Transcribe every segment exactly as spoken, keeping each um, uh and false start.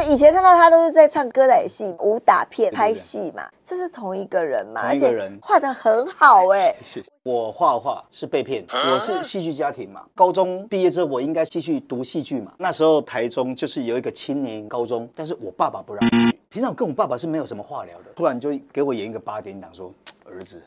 那以前看到他都是在唱歌仔戏、武打片、拍戏嘛，这是同一个人嘛？而且画得很好哎、欸。谢谢。我画画是被骗，我是戏剧家庭嘛。高中毕业之后，我应该继续读戏剧嘛。那时候台中就是有一个青年高中，但是我爸爸不让我去。平常跟我爸爸是没有什么话聊的，突然就给我演一个八点档，说儿子。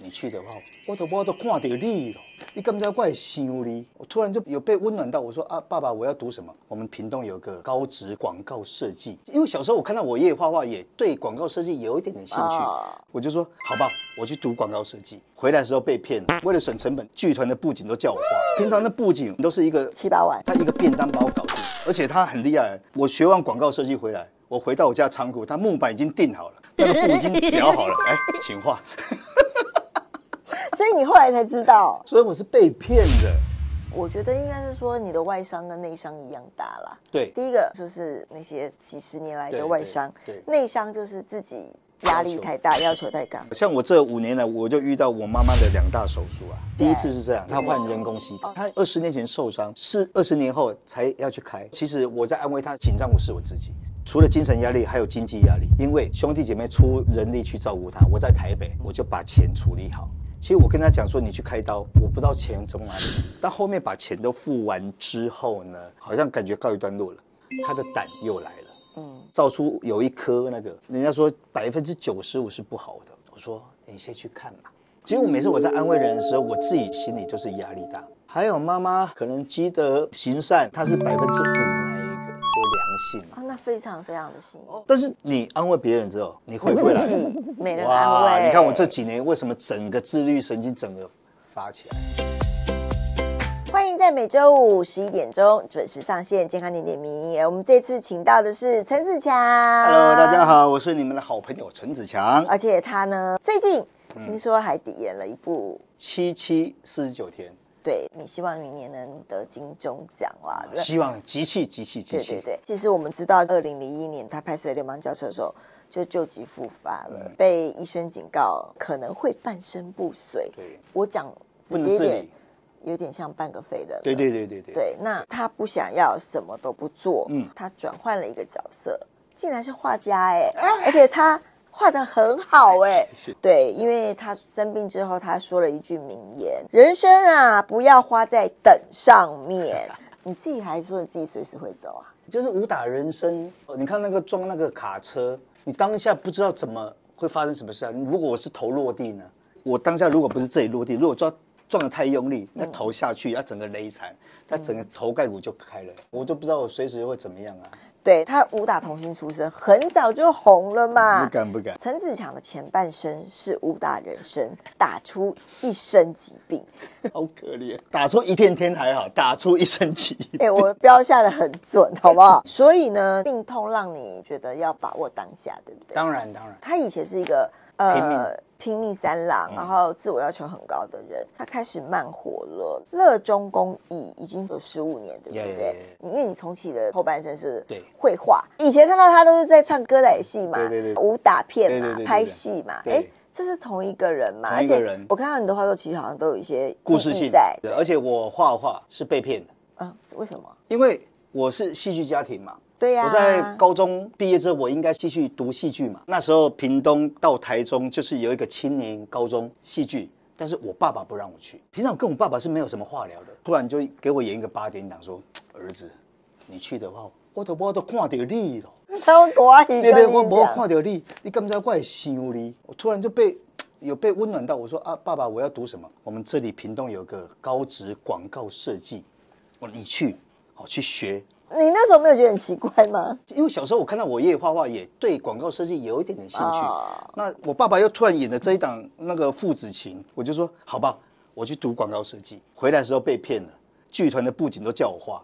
你去的话，我都我都看到你了，你敢不知道我会想你？我突然就有被温暖到，我说啊，爸爸，我要读什么？我们屏东有个高职广告设计，因为小时候我看到我爷爷画画，也对广告设计有一点点兴趣， oh. 我就说好吧，我去读广告设计。回来的时候被骗了，为了省成本，剧团的布景都叫我画，平常的布景都是一个七八万，他一个便当把我搞定，而且他很厉害，我学完广告设计回来，我回到我家仓库，他木板已经定好了，那个布已经裱好了，哎，请画。所以你后来才知道，所以我是被骗的。我觉得应该是说你的外商跟内商一样大啦。对，第一个就是那些几十年来的外商，内商就是自己压力太大，要求太高。像我这五年来，我就遇到我妈妈的两大手术啊。第一次是这样，她换人工膝盖，她二十年前受伤，是二十年后才要去开。其实我在安慰她，紧张不是我自己。 除了精神压力，还有经济压力，因为兄弟姐妹出人力去照顾他，我在台北，我就把钱处理好。其实我跟他讲说，你去开刀，我不知道钱从哪里。但后面把钱都付完之后呢，好像感觉告一段落了，他的胆又来了，嗯，照出有一颗那个，人家说百分之九十五是不好的。我说你先去看嘛。其实我每次我在安慰人的时候，我自己心里就是压力大。还有妈妈可能积德行善，她是百分之五。 啊，那非常非常的幸运。但是你安慰别人之后，你回回来，没人安慰。你看我这几年为什么整个自律神经整个发起来？欢迎在每周五十一点钟准时上线《健康点点名》。我们这次请到的是陈子强。Hello， 大家好，我是你们的好朋友陈子强。而且他呢，最近听说还演了一部《七七四十九天》。 对，你希望明年能得金钟奖哇！希望集气集气集气。对对对，其实我们知道，二零零一年他拍摄《流氓教授》的时候，就旧疾复发了，被医生警告可能会半身不遂。对，我讲不能自理，有点像半个废人。对对对对对。对，那他不想要什么都不做，嗯，他转换了一个角色，竟然是画家哎，而且他。 画得很好哎、欸，对，因为他生病之后，他说了一句名言：“人生啊，不要花在等上面。”你自己还说你自己随时会走啊，就是武打人生。你看那个装那个卡车，你当下不知道怎么会发生什么事啊。如果我是头落地呢？我当下如果不是这里落地，如果撞撞得太用力，那头下去，它整个勒残，它整个头盖骨就开了。我都不知道我随时会怎么样啊。 对他武打童星出身，很早就红了嘛。不敢不敢。陈子强的前半生是武打人生，打出一身疾病，好可怜。打出一片天还好，打出一身疾病。哎、欸，我标下的很准，好不好？所以呢，病痛让你觉得要把握当下，对不对？当然当然。他以前是一个呃拼命拼命三郎，然后自我要求很高的人，嗯、他开始慢活了，热衷公益已经有十五年，对不对？ Yeah, yeah, yeah. 你因为你重启了后半生是对。 绘画，以前看到他都是在唱歌仔戏嘛，对对对，武打片嘛，拍戏嘛，哎，这是同一个人嘛，而且我看到你的画作，其实好像都有一些故事性在。而且我画画是被骗的，嗯，为什么？因为我是戏剧家庭嘛，对呀，我在高中毕业之后，我应该继续读戏剧嘛。那时候屏东到台中就是有一个青年高中戏剧，但是我爸爸不让我去，平常跟我爸爸是没有什么话聊的，突然就给我演一个八点档，说儿子，你去的话。 我都我都看到你了，对对，我我看到你，你敢不知道我会想你？我突然就被有被温暖到，我说啊，爸爸，我要读什么？我们这里屏东有个高职广告设计，哦，你去，哦，去学。你那时候没有觉得很奇怪吗？因为小时候我看到我爷爷画画，也对广告设计有一点点兴趣。哦、那我爸爸又突然演了这一档那个父子情，我就说好吧，我去读广告设计。回来的时候被骗了，剧团的布景都叫我画。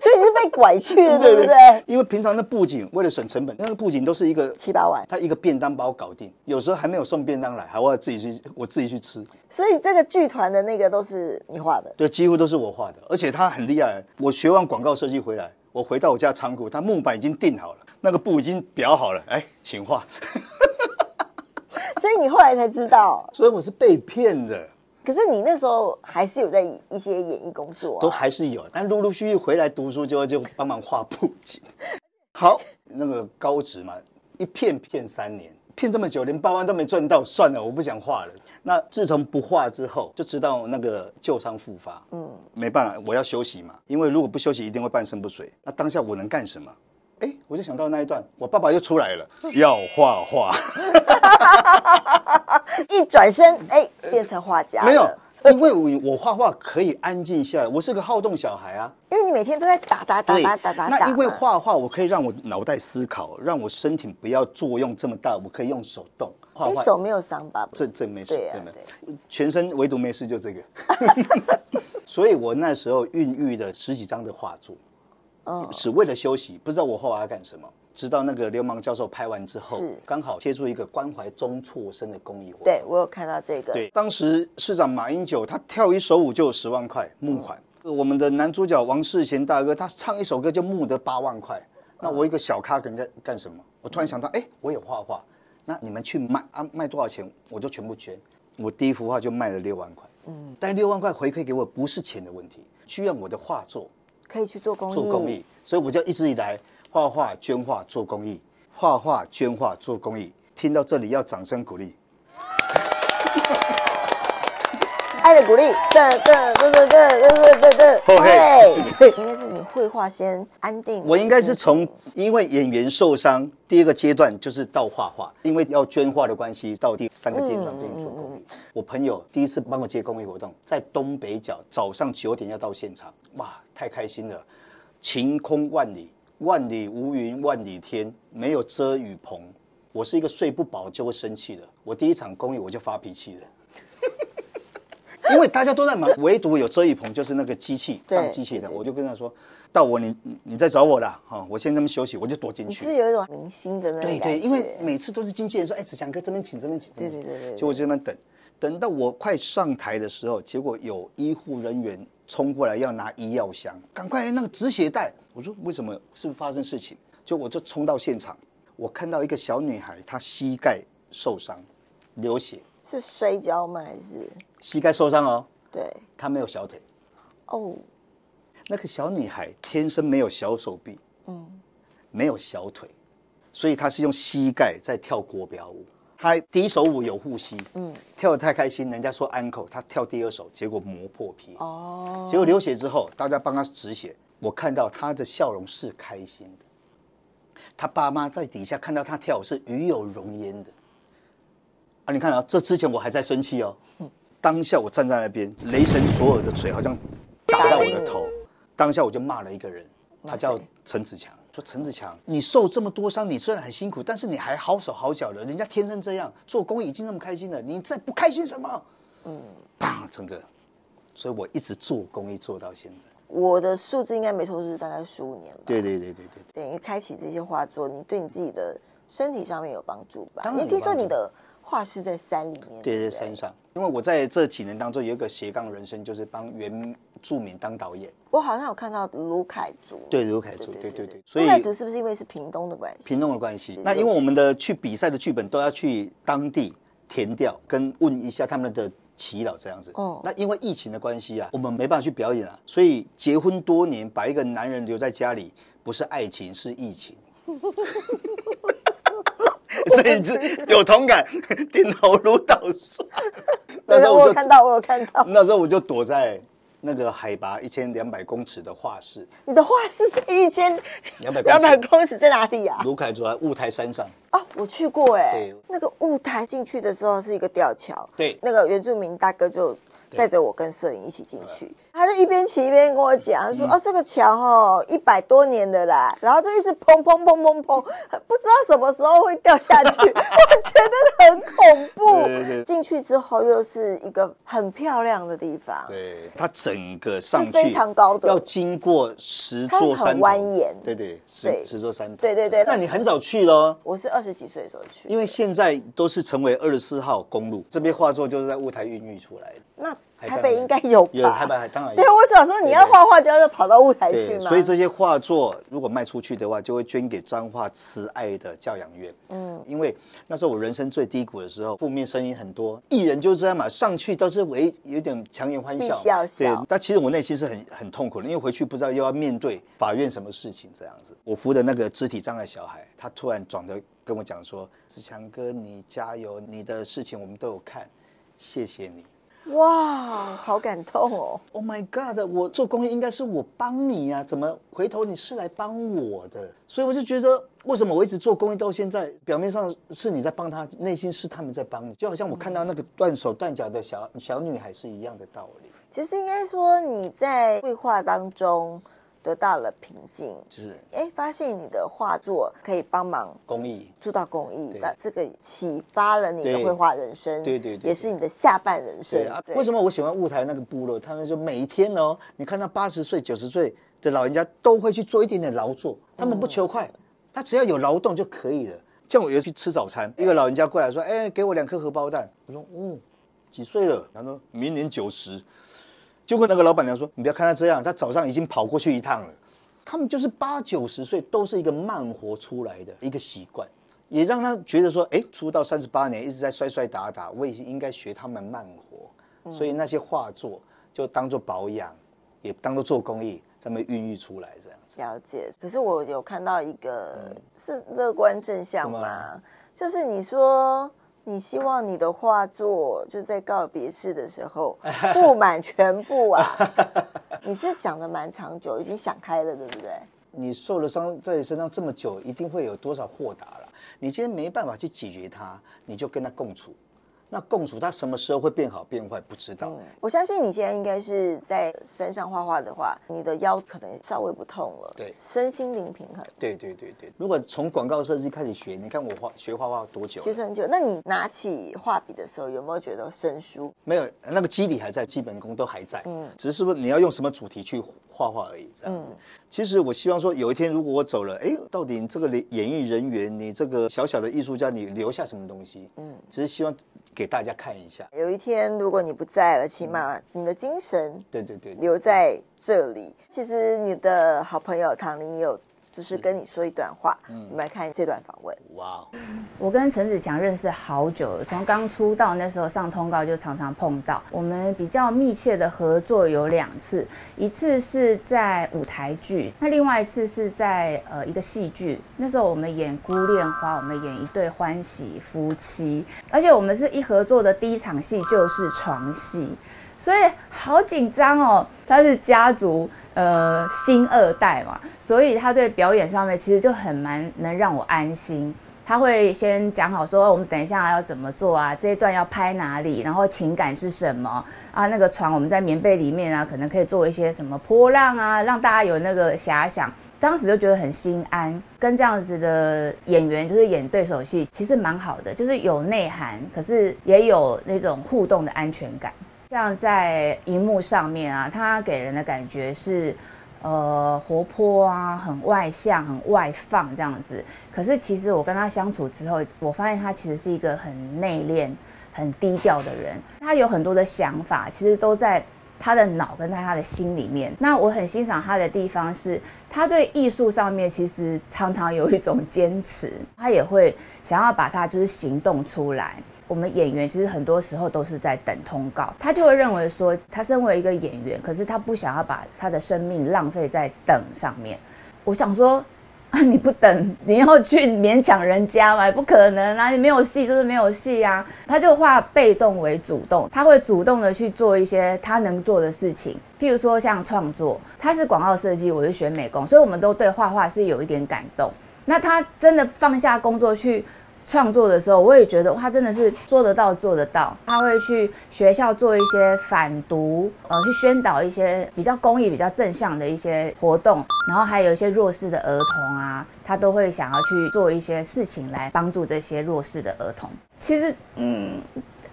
所以你是被拐去的，对不对？因为平常的布景，为了省成本，那个布景都是一个七八万，他一个便当把我搞定，有时候还没有送便当来，还我自己去，我自己去吃。所以这个剧团的那个都是你画的，对，几乎都是我画的，而且他很厉害。我学完广告设计回来，我回到我家仓库，他木板已经定好了，那个布已经裱好了，哎，请画。所以你后来才知道，所以我是被骗的。 可是你那时候还是有在一些演艺工作、啊，都还是有，但陆陆续续回来读书就就帮忙画布景。好，那个高职嘛，一骗骗三年，骗这么久，连八万都没赚到，算了，我不想画了。那自从不画之后，就知道那个旧伤复发，嗯，没办法，我要休息嘛，因为如果不休息，一定会半身不遂。那当下我能干什么？ 哎，我就想到那一段，我爸爸又出来了，要画画，一转身，哎，变成画家、呃。没有，因为我我画画可以安静下来，我是个好动小孩啊。因为你每天都在打打打打打打打。那因为画画，我可以让我脑袋思考，让我身体不要作用这么大，我可以用手动。 你手没有伤吧？这这没事，对啊，对，全身唯独没事就这个。所以我那时候孕育了十几张的画作。 只为了休息，不知道我后来要干什么。直到那个流氓教授拍完之后，刚好接触一个关怀中辍生的公益活动。对，我有看到这个。对，当时市长马英九他跳一首舞就有十万块募款，嗯、我们的男主角王世贤大哥他唱一首歌就募得八万块。嗯、那我一个小咖可能在干什么？我突然想到，哎、欸，我有画画，那你们去卖啊，卖多少钱我就全部捐。我第一幅画就卖了六万块。嗯，但六万块回馈给我不是钱的问题，居然我的画作。 可以去做公益，做公益，所以我就一直以来画画、捐画、做公益，画画、捐画、做公益。听到这里要掌声鼓励，爱的鼓励，噔噔噔噔噔噔噔噔。对，应该是你绘画先安定。我应该是从因为演员受伤，第一个阶段就是到画画，因为要捐画的关系，到第三个地方对你做公益。我朋友第一次帮我接公益活动，在东北角，早上九点要到现场，哇！ 太开心了，晴空万里，万里无云万里天，没有遮雨棚。我是一个睡不饱就会生气的，我第一场公益我就发脾气了，因为大家都在忙，唯独有遮雨棚就是那个机器放机器的，我就跟他说，到我你你再找我啦，哈、哦，我先这么休息，我就躲进去。你是有一种明星的那种感觉。对对，因为每次都是经纪人说，哎，子祥哥这边请，这边请，这边请，对对对对，结果就在那等，等到我快上台的时候，结果有医护人员。 冲过来要拿医药箱，赶快那个止血带！我说为什么？是不是发生事情？就我就冲到现场，我看到一个小女孩，她膝盖受伤，流血，是摔跤吗？还是膝盖受伤哦？对，她没有小腿。哦，那个小女孩天生没有小手臂，嗯，没有小腿，所以她是用膝盖在跳国标舞。她第一首舞有护膝，嗯，跳得太开心，人家说安可，她跳第二首，结果磨破皮。哦。 结果流血之后，大家帮他止血。我看到他的笑容是开心的，他爸妈在底下看到他跳舞是与有荣焉的。啊，你看啊，这之前我还在生气哦。当下我站在那边，雷神索尔的锤好像打到我的头，当下我就骂了一个人，他叫陈子强，说陈子强，你受这么多伤，你虽然很辛苦，但是你还好手好脚的，人家天生这样，做公益已经那么开心了，你再不开心什么？嗯，砰，整个。 所以我一直做公益做到现在。我的数字应该没错，就是大概十五年了。对对对对对。等于开启这些画作，你对你自己的身体上面有帮助吧？你听说你的画是在山里面？对，在山上。因为我在这几年当中有一个斜杠人生，就是帮原住民当导演。我好像有看到卢凯族。对，卢凯族，对对对。所以卢凯族是不是因为是屏东的关系？屏东的关系。那因为我们的去比赛的剧本都要去当地填掉，跟问一下他们的。 祈祷这样子，哦，那因为疫情的关系啊，我们没办法去表演啊，所以结婚多年把一个男人留在家里，不是爱情是疫情，所以是有同感，点头如捣蒜。那时候我看到，我有看到，那时候我就躲在那个海拔一千两百公尺的画室。你的画室在一千两百两百公尺在哪里啊？卢凯族在雾台山上。 哦，我去过哎、欸，那个雾台进去的时候是一个吊桥，对，那个原住民大哥就带着我跟摄影一起进去，他就一边骑一边跟我讲，他说、嗯、哦这个桥哦一百多年的啦，然后就一直砰砰砰砰砰，不知道什么时候会掉下去，我觉得很恐怖。进去之后又是一个很漂亮的地方，对，它整个上去非常高的，要经过十座山头，蜿蜒，对对，十十座山头，对对对。那你很早去咯，我是。 二十几岁的时候去，因为现在都是成为二十四号公路，这边画作就是在雾台孕育出来的。那台北应该有吧？有台北当然有。对，我想说你要画画就要跑到雾台去嘛。所以这些画作如果卖出去的话，就会捐给彰化慈爱的教养院。嗯，因为那时候我人生最低谷的时候，负面声音很多，艺人就这样嘛，上去都是为有点强颜欢笑，笑笑。对，但其实我内心是很很痛苦的，因为回去不知道又要面对法院什么事情这样子。我扶的那个肢体障碍小孩，他突然转头跟我讲说：“志强哥，你加油，你的事情我们都有看，谢谢你。”哇，好感动哦 ！Oh my god， 我做公益应该是我帮你呀、啊，怎么回头你是来帮我的？所以我就觉得，为什么我一直做公益到现在，表面上是你在帮他，内心是他们在帮你，就好像我看到那个断手断脚的小小女孩是一样的道理。其实应该说你在绘画当中得到了平静，就是哎，发现你的画作可以帮忙公益，做到公益，那这个启发了你的绘画人生，对对对，也是你的下半人生。为什么我喜欢雾台那个部落？他们就每一天哦，你看到八十岁、九十岁的老人家都会去做一点点劳作，他们不求快，他只要有劳动就可以了。像我有去吃早餐，一个老人家过来说：“哎，给我两颗荷包蛋。”我说：“嗯，几岁了？”他说：“明年九十。”结果那个老板娘说：“你不要看他这样，他早上已经跑过去一趟了。”他们就是八九十岁，都是一个慢活出来的一个习惯，也让他觉得说：“哎，出道三十八年一直在摔摔打打，我也应该学他们慢活。嗯”所以那些画作就当做保养，也当做做公益，咱们孕育出来这样子。了解。可是我有看到一个、嗯、是乐观正向吗？就是你说，你希望你的画作就在告别式的时候布满全部啊！你是讲的蛮长久，已经想开了，对不对？你受了伤在你身上这么久，一定会有多少豁达了？你今天没办法去解决它，你就跟它共处。那共处它什么时候会变好变坏不知道、嗯。我相信你现在应该是在山上画画的话，你的腰可能稍微不痛了，对，身心灵平衡。对对对对。如果从广告设计开始学，你看我画学画画多久？其实很久。那你拿起画笔的时候，有没有觉得生疏？没有，那个基底还在，基本功都还在。嗯，只是说你要用什么主题去画画而已，这样子。嗯、其实我希望说，有一天如果我走了，哎，到底你这个演艺人员，你这个小小的艺术家，你留下什么东西？嗯，只是希望给大家看一下，有一天如果你不在了，起码你的精神对对对留在这里。其实你的好朋友唐玲也有，就是跟你说一段话，嗯、我们来看这段访问。哇，我跟陈子强认识好久了，从刚出道那时候上通告就常常碰到。我们比较密切的合作有两次，一次是在舞台剧，那另外一次是在呃一个戏剧。那时候我们演《孤恋花》，我们演一对欢喜夫妻，而且我们是一合作的第一场戏就是床戏。所以好紧张哦，他是家族呃新二代嘛，所以他对表演上面其实就很蛮能让我安心。他会先讲好说，我们等一下要怎么做啊，这一段要拍哪里，然后情感是什么啊，那个床我们在棉被里面啊，可能可以做一些什么波浪啊，让大家有那个遐想。当时就觉得很心安，跟这样子的演员就是演对手戏，其实蛮好的，就是有内涵，可是也有那种互动的安全感。像在荧幕上面啊，他给人的感觉是，呃，活泼啊，很外向，很外放这样子。可是其实我跟他相处之后，我发现他其实是一个很内敛、很低调的人。他有很多的想法，其实都在他的脑跟在他的心里面。那我很欣赏他的地方是，他对艺术上面其实常常有一种坚持，他也会想要把它就是行动出来。我们演员其实很多时候都是在等通告，他就会认为说，他身为一个演员，可是他不想要把他的生命浪费在等上面。我想说，啊、你不等，你要去勉强人家嘛？不可能啊！你没有戏就是没有戏啊！他就化被动为主动，他会主动的去做一些他能做的事情，譬如说像创作，他是广告设计，我是学美工，所以我们都对画画是有一点感动。那他真的放下工作去创作的时候，我也觉得他真的是说得到做得到。他会去学校做一些反毒，呃，去宣导一些比较公益、比较正向的一些活动，然后还有一些弱势的儿童啊，他都会想要去做一些事情来帮助这些弱势的儿童。其实，嗯，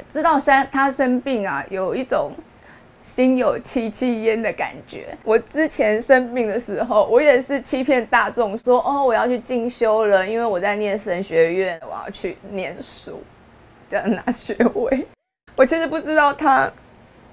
知道他生病啊，有一种心有戚戚焉的感觉。我之前生病的时候，我也是欺骗大众说，哦，我要去进修了，因为我在念神学院，我要去念书，就要拿学位。我其实不知道他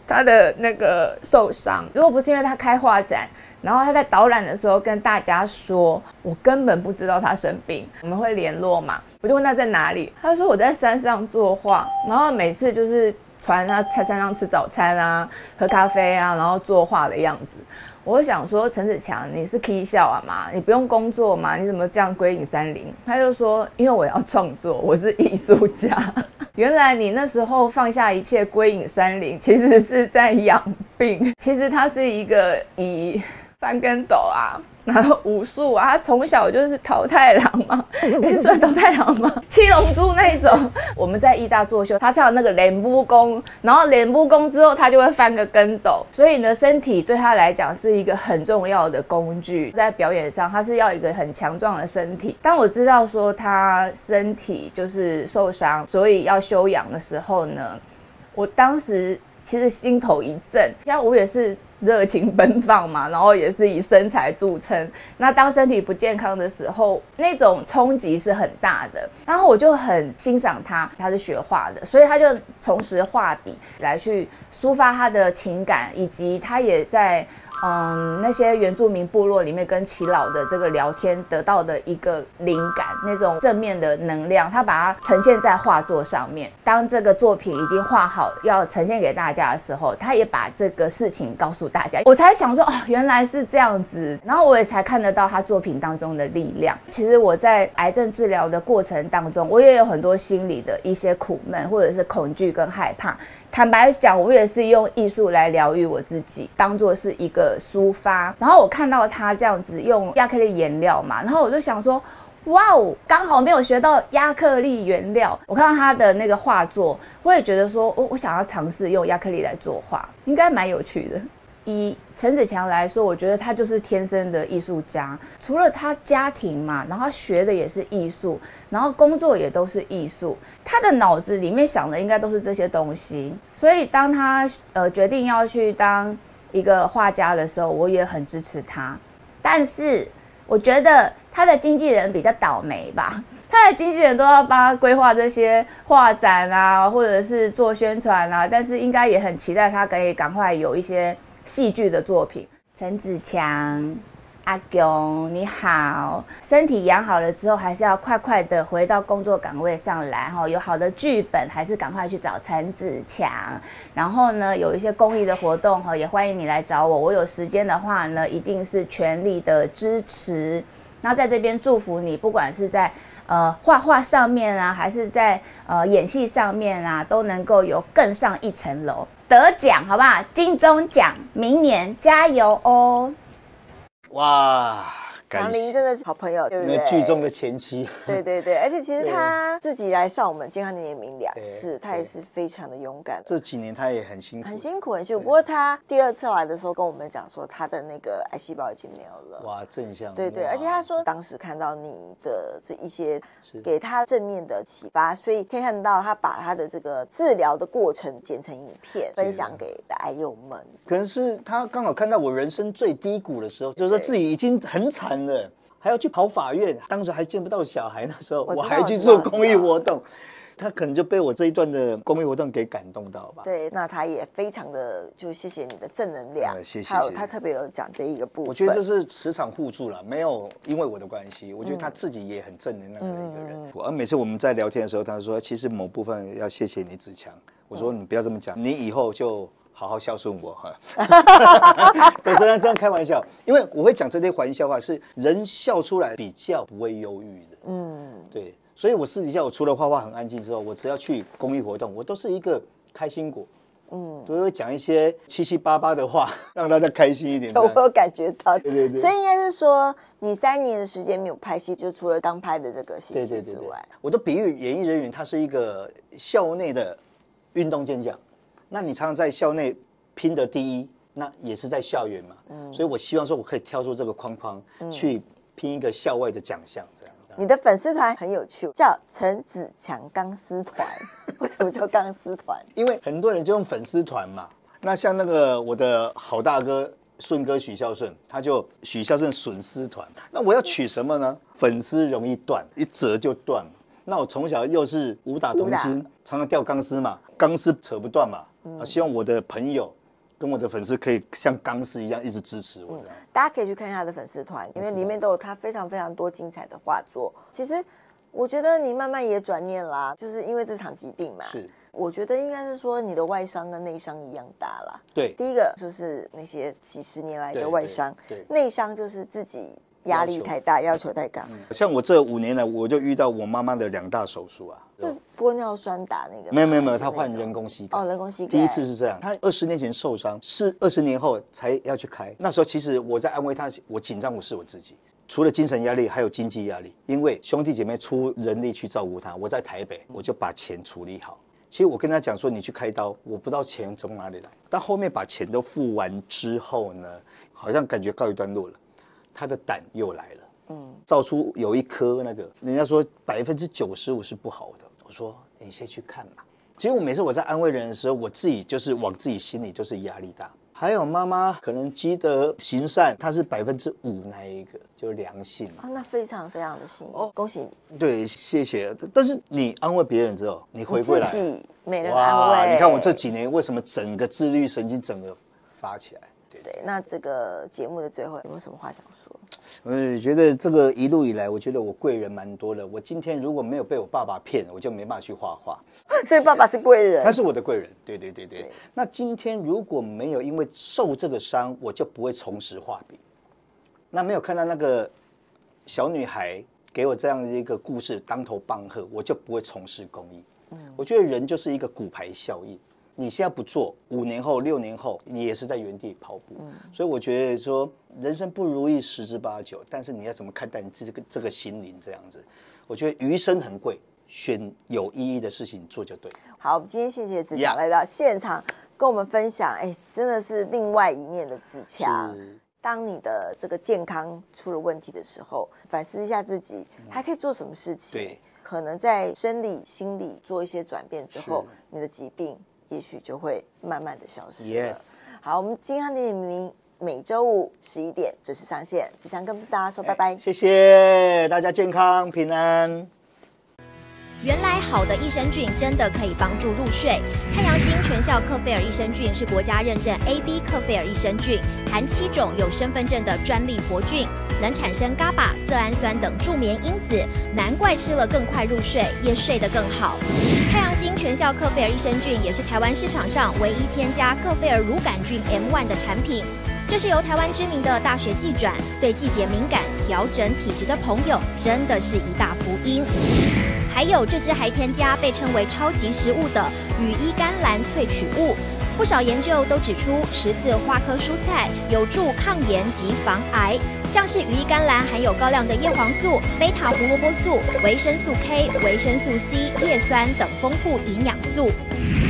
他的那个受伤，如果不是因为他开画展，然后他在导览的时候跟大家说，我根本不知道他生病，我们会联络嘛，我就问他在哪里，他就说我在山上作画，然后每次就是传他在山上吃早餐啊、喝咖啡啊，然后作画的样子。我想说陈子强，你是起笑啊嘛？你不用工作嘛？你怎么这样归隐山林？他就说，因为我要创作，我是艺术家。原来你那时候放下一切归隐山林，其实是在养病。其实他是一个以翻跟斗啊，然后武术啊，他从小就是桃太郎嘛，你算桃太郎吗？七龙珠那一种。我们在艺大作秀，他唱那个练武功，然后练武功之后他就会翻个跟斗，所以呢，身体对他来讲是一个很重要的工具，在表演上他是要一个很强壮的身体。当我知道说他身体就是受伤，所以要休养的时候呢，我当时其实心头一震，像我也是热情奔放嘛，然后也是以身材著称。那当身体不健康的时候，那种冲击是很大的。然后我就很欣赏他，他是学画的，所以他就重拾画笔来去抒发他的情感，以及他也在嗯那些原住民部落里面跟耆老的这个聊天得到的一个灵感，那种正面的能量，他把它呈现在画作上面。当这个作品已经画好要呈现给大家的时候，他也把这个事情告诉大家，我才想说哦，原来是这样子，然后我也才看得到他作品当中的力量。其实我在癌症治疗的过程当中，我也有很多心理的一些苦闷或者是恐惧跟害怕。坦白讲，我也是用艺术来疗愈我自己，当作是一个抒发。然后我看到他这样子用亚克力颜料嘛，然后我就想说哇哦，刚好没有学到亚克力原料。我看到他的那个画作，我也觉得说、哦、我想要尝试用亚克力来作画，应该蛮有趣的。以陈子强来说，我觉得他就是天生的艺术家，除了他家庭嘛，然后他学的也是艺术，然后工作也都是艺术，他的脑子里面想的应该都是这些东西。所以当他呃决定要去当一个画家的时候，我也很支持他。但是我觉得他的经纪人比较倒霉吧，他的经纪人都要帮他规划这些画展啊，或者是做宣传啊，但是应该也很期待他可以赶快有一些戏剧的作品。陈子强阿雄你好，身体养好了之后，还是要快快的回到工作岗位上来哈。有好的剧本，还是赶快去找陈子强。然后呢，有一些公益的活动哈，也欢迎你来找我。我有时间的话呢，一定是全力的支持。那在这边祝福你，不管是在呃画画上面啊，还是在呃演戏上面啊，都能够有更上一层楼，得奖好不好？金钟奖，明年加油哦！哇，杨林真的是好朋友，对不对？那剧中的前妻，对对对，而且其实他自己来上我们健康年名两次，他也是非常的勇敢。这几年他也很辛苦，很辛苦，很辛苦。不过他第二次来的时候跟我们讲说，他的那个癌细胞已经没有了。哇，正向。对对，而且他说当时看到你的这一些给他正面的启发，所以可以看到他把他的这个治疗的过程剪成影片分享给癌友们。可能是他刚好看到我人生最低谷的时候，就是自己已经很惨。还要去跑法院，当时还见不到小孩，那时候 我, 我还去做公益活动，他可能就被我这一段的公益活动给感动到吧。对，那他也非常的就谢谢你的正能量，嗯、谢谢。还有他特别有讲这一个部分，我觉得这是磁场互助了，没有因为我的关系，我觉得他自己也很正能量的一个人。而、嗯啊、每次我们在聊天的时候，他说其实某部分要谢谢你子强，我说你不要这么讲，嗯、你以后就好好孝顺我哈，对，这样这样开玩笑，因为我会讲这些玩笑话，是人笑出来比较不会忧郁的，嗯，对，所以我私底下我除了画画很安静之后，我只要去公益活动，我都是一个开心果，嗯，都会讲一些七七八八的话，让大家开心一点。我有感觉到，对对对，所以应该是说你三年的时间没有拍戏，就除了刚拍的这个戏剧之外，对对对对，我都比喻演艺人员，他是一个校内的运动健将。那你常常在校内拼得第一，那也是在校园嘛，嗯、所以我希望说我可以跳出这个框框，嗯、去拼一个校外的奖项，这样。你的粉丝团很有趣，叫陈子强钢丝团，为什么叫钢丝团？因为很多人就用粉丝团嘛。那像那个我的好大哥顺哥许孝顺，他就许孝顺笋丝团。那我要取什么呢？粉丝容易断，一折就断。那我从小又是武打童星，常常吊钢丝嘛，钢丝扯不断嘛。啊，希望我的朋友跟我的粉丝可以像钢丝一样一直支持我。嗯、大家可以去看一下他的粉丝团，因为里面都有他非常非常多精彩的画作。其实我觉得你慢慢也转念啦，就是因为这场疾病嘛。是。 我觉得应该是说你的外伤跟内伤一样大啦。对，第一个就是那些几十年来的外伤，内伤就是自己压力太大，要求太高。嗯、像我这五年来，我就遇到我妈妈的两大手术啊，是玻尿酸打那个吗？没有没有没有，她换人工膝盖。哦，人工膝盖。第一次是这样，她二十年前受伤，是二十年后才要去开。那时候其实我在安慰她，我紧张我是我自己。 除了精神压力，还有经济压力，因为兄弟姐妹出人力去照顾他，我在台北，我就把钱处理好。其实我跟他讲说，你去开刀，我不知道钱从哪里来。但后面把钱都付完之后呢，好像感觉告一段落了，他的胆又来了，嗯，照出有一颗那个，人家说百分之九十五是不好的。我说你先去看嘛。其实我每次我在安慰人的时候，我自己就是往自己心里就是压力大。 还有妈妈可能积德行善，她是百分之五那一个就良性啊，那非常非常的幸运哦，恭喜你！对，谢谢。但是你安慰别人之后，你回过来自己没人安慰。你看我这几年为什么整个自律神经整个发起来？对对。那这个节目的最后有没有什么话想说？我觉得这个一路以来，我觉得我贵人蛮多的。我今天如果没有被我爸爸骗，我就没办法去画画。 所以爸爸是贵人，他是我的贵人。对对对 对, 对。那今天如果没有因为受这个伤，我就不会重拾画笔。那没有看到那个小女孩给我这样的一个故事当头棒喝，我就不会从事公益。嗯，我觉得人就是一个骨牌效应，你现在不做，五年后、六年后，你也是在原地跑步。嗯，所以我觉得说人生不如意十之八九，但是你要怎么看待你这个这个心灵这样子？我觉得余生很贵。 选有意义的事情做就对。好，我们今天谢谢子强来到现场，跟我们分享，哎、欸，真的是另外一面的子强。当你的这个健康出了问题的时候，反思一下自己还可以做什么事情。嗯、对，可能在生理、心理做一些转变之后，你的疾病也许就会慢慢的消失了。好，我们今天的点名每周五十一点准时上线。子强跟大家说拜拜，欸、谢谢大家，健康平安。 原来好的益生菌真的可以帮助入睡。太阳星全效克菲尔益生菌是国家认证 A B 克菲尔益生菌，含七种有身份证的专利活菌，能产生 GABA、色氨酸等助眠因子，难怪吃了更快入睡，也睡得更好。太阳星全效克菲尔益生菌也是台湾市场上唯一添加克菲尔乳杆菌 M 一 的产品。 这是由台湾知名的大学季转对季节敏感、调整体质的朋友，真的是一大福音。还有这支还添加被称为超级食物的羽衣甘蓝萃取物，不少研究都指出，十字花科蔬菜有助抗炎及防癌。像是羽衣甘蓝含有高量的叶黄素、贝塔胡萝卜素、维生素 K、维生素 C、叶酸等丰富营养素。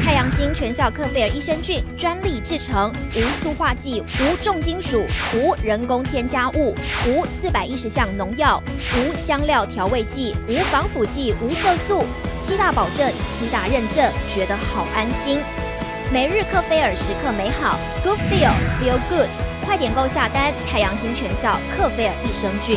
太阳星全效克菲尔益生菌专利制成，无塑化剂、无重金属、无人工添加物、无四百一十项农药、无香料调味剂、无防腐剂、无色素，七大保证、七大认证，觉得好安心。每日克菲尔时刻美好 ，Good Feel Feel Good， 快点购下单！太阳星全效克菲尔益生菌。